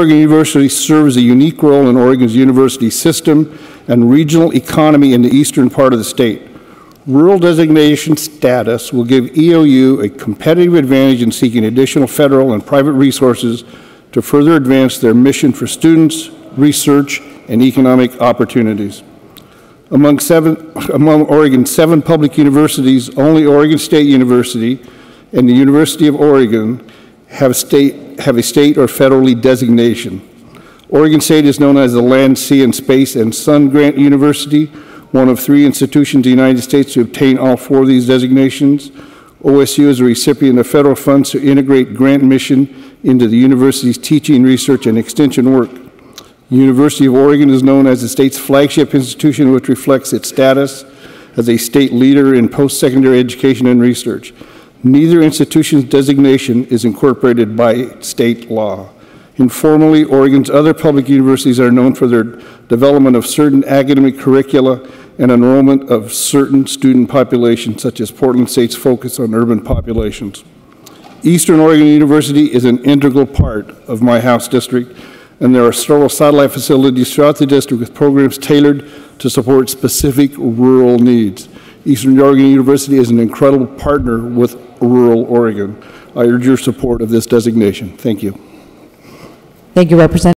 Oregon University serves a unique role in Oregon's university system and regional economy in the eastern part of the state. Rural designation status will give EOU a competitive advantage in seeking additional federal and private resources to further advance their mission for students, research, and economic opportunities. Among Oregon's 7 public universities, only Oregon State University and the University of Oregon have a state or federally designation. Oregon State is known as the Land, Sea, and Space and Sun Grant University, one of 3 institutions in the United States to obtain all 4 of these designations. OSU is a recipient of federal funds to integrate grant mission into the university's teaching, research, and extension work. The University of Oregon is known as the state's flagship institution, which reflects its status as a state leader in post-secondary education and research. Neither institution's designation is incorporated by state law. Informally, Oregon's other public universities are known for their development of certain academic curricula and enrollment of certain student populations, such as Portland State's focus on urban populations. Eastern Oregon University is an integral part of my house district, and there are several satellite facilities throughout the district with programs tailored to support specific rural needs. Eastern Oregon University is an incredible partner with rural Oregon. I urge your support of this designation. Thank you. Thank you, Representative.